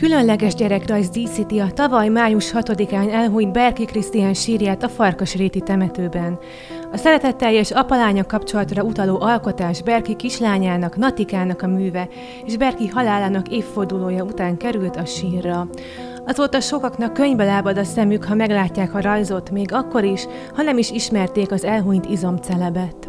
Különleges gyerekrajz díszíti a tavaly május 6-án elhunyt Berki Krisztián sírját a Farkasréti temetőben. A szeretetteljes apa-lánya kapcsolatra utaló alkotás Berki kislányának, Natikának a műve, és Berki halálának évfordulója után került a sírra. Azóta sokaknak könnybe lábad a szemük, ha meglátják a rajzot, még akkor is, ha nem is ismerték az elhunyt izomcelebet.